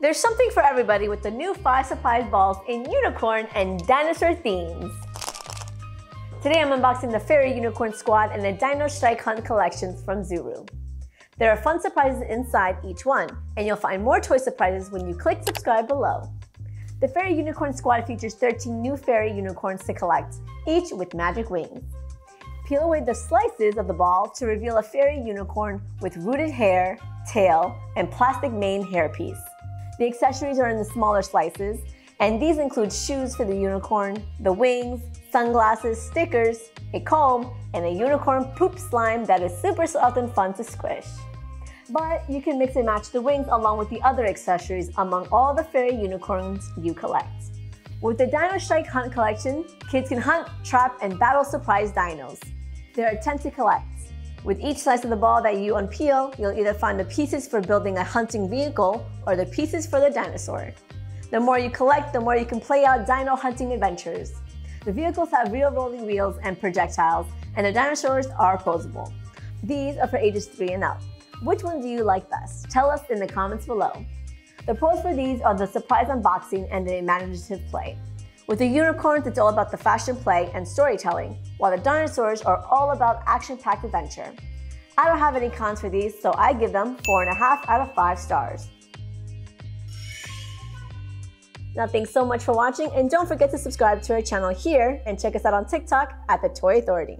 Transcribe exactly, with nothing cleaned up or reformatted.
There's something for everybody with the new five surprise balls in unicorn and dinosaur themes. Today I'm unboxing the Fairy Unicorn Squad and the Dino Strike Hunt collections from Zuru. There are fun surprises inside each one, and you'll find more toy surprises when you click subscribe below. The Fairy Unicorn Squad features thirteen new fairy unicorns to collect, each with magic wings. Peel away the slices of the ball to reveal a fairy unicorn with rooted hair, tail, and plastic mane hairpiece. The accessories are in the smaller slices, and these include shoes for the unicorn, the wings, sunglasses, stickers, a comb, and a unicorn poop slime that is super soft and fun to squish. But you can mix and match the wings along with the other accessories among all the fairy unicorns you collect. With the Dino Strike Hunt collection, kids can hunt, trap, and battle surprise dinos. There are ten to collect. With each slice of the ball that you unpeel, you'll either find the pieces for building a hunting vehicle or the pieces for the dinosaur. The more you collect, the more you can play out dino hunting adventures. The vehicles have real rolling wheels and projectiles, and the dinosaurs are posable. These are for ages three and up. Which one do you like best? Tell us in the comments below. The pros for these are the surprise unboxing and the imaginative play. With the unicorns, it's all about the fashion play and storytelling, while the dinosaurs are all about action-packed adventure. I don't have any cons for these, so I give them four and a half out of five stars. Now, thanks so much for watching, and don't forget to subscribe to our channel here and check us out on TikTok at The Toy Authority.